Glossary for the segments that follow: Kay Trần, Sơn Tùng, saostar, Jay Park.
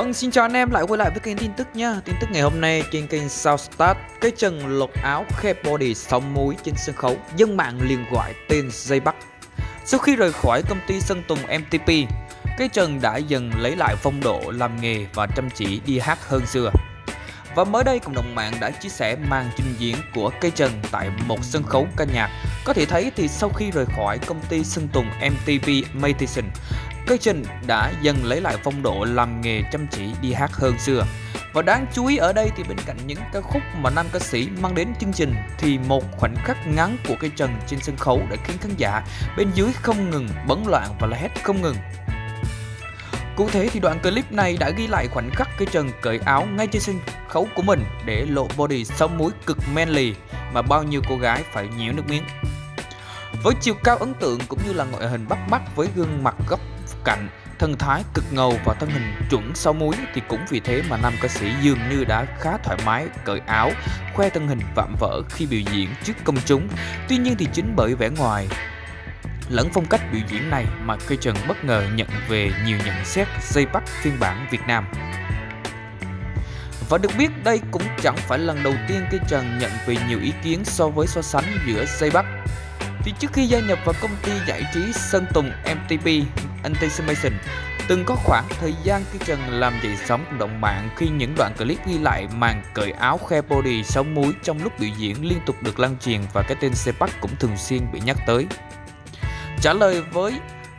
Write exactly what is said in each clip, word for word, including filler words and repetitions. Vâng, xin chào anh em lại quay lại với kênh tin tức nhá. Tin tức ngày hôm nay trên kênh Southstar, Kay Trần lột áo khép body sóng múi trên sân khấu, dân mạng liền gọi tên Jay Park. Sau khi rời khỏi công ty Sơn Tùng em tê pê, Kay Trần đã dần lấy lại phong độ làm nghề và chăm chỉ đi hát hơn xưa. Và mới đây cộng đồng mạng đã chia sẻ màn trình diễn của Kay Trần tại một sân khấu ca nhạc. Có thể thấy thì sau khi rời khỏi công ty Sơn Tùng em tê pê Meditation, Kay Trần đã dần lấy lại phong độ làm nghề chăm chỉ đi hát hơn xưa. Và đáng chú ý ở đây thì bên cạnh những ca khúc mà nam ca sĩ mang đến chương trình thì một khoảnh khắc ngắn của Kay Trần trên sân khấu đã khiến khán giả bên dưới không ngừng bấn loạn và la hét không ngừng. Cụ thể thì đoạn clip này đã ghi lại khoảnh khắc Kay Trần cởi áo ngay trên sân khấu của mình để lộ body sóng múi cực manly mà bao nhiêu cô gái phải nhíu nước miếng. Với chiều cao ấn tượng cũng như là ngoại hình bắt mắt với gương mặt góc cạnh, thần thái cực ngầu và thân hình chuẩn sáu múi thì cũng vì thế mà nam ca sĩ dường như đã khá thoải mái cởi áo, khoe thân hình vạm vỡ khi biểu diễn trước công chúng. Tuy nhiên thì chính bởi vẻ ngoài lẫn phong cách biểu diễn này mà Kay Trần bất ngờ nhận về nhiều nhận xét Jay Park phiên bản Việt Nam. Và được biết đây cũng chẳng phải lần đầu tiên Kay Trần nhận về nhiều ý kiến so với so sánh giữa Jay Park. Thì trước khi gia nhập vào công ty giải trí Sơn Tùng em tê pê Entertainment, từng có khoảng thời gian Kay Trần làm dậy sóng cộng đồng mạng khi những đoạn clip ghi lại màn cởi áo khoe body sóng múi trong lúc biểu diễn liên tục được lan truyền và cái tên Jay Park cũng thường xuyên bị nhắc tới. Trả lời với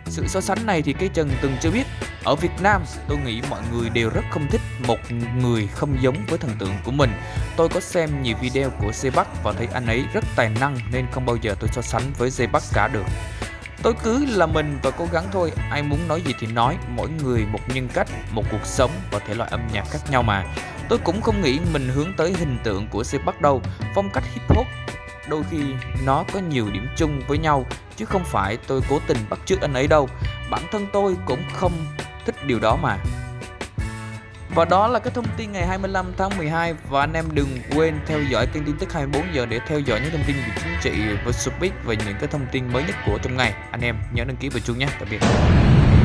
sự so sánh này thì Kay Trần từng cho biết: "Ở Việt Nam, tôi nghĩ mọi người đều rất không thích một người không giống với thần tượng của mình. Tôi có xem nhiều video của Jay Park và thấy anh ấy rất tài năng nên không bao giờ tôi so sánh với Jay Park cả được. Tôi cứ là mình và cố gắng thôi, ai muốn nói gì thì nói, mỗi người một nhân cách, một cuộc sống và thể loại âm nhạc khác nhau mà. Tôi cũng không nghĩ mình hướng tới hình tượng của Jay Park đâu, phong cách hip hop đôi khi nó có nhiều điểm chung với nhau, chứ không phải tôi cố tình bắt chước anh ấy đâu. Bản thân tôi cũng không thích điều đó mà." Và đó là cái thông tin ngày hai mươi lăm tháng mười hai. Và anh em đừng quên theo dõi kênh tin tức hai mươi bốn giờ để theo dõi những thông tin về chính trị và showbiz và những cái thông tin mới nhất của trong ngày. Anh em nhớ đăng ký và chuông nhé. Tạm biệt.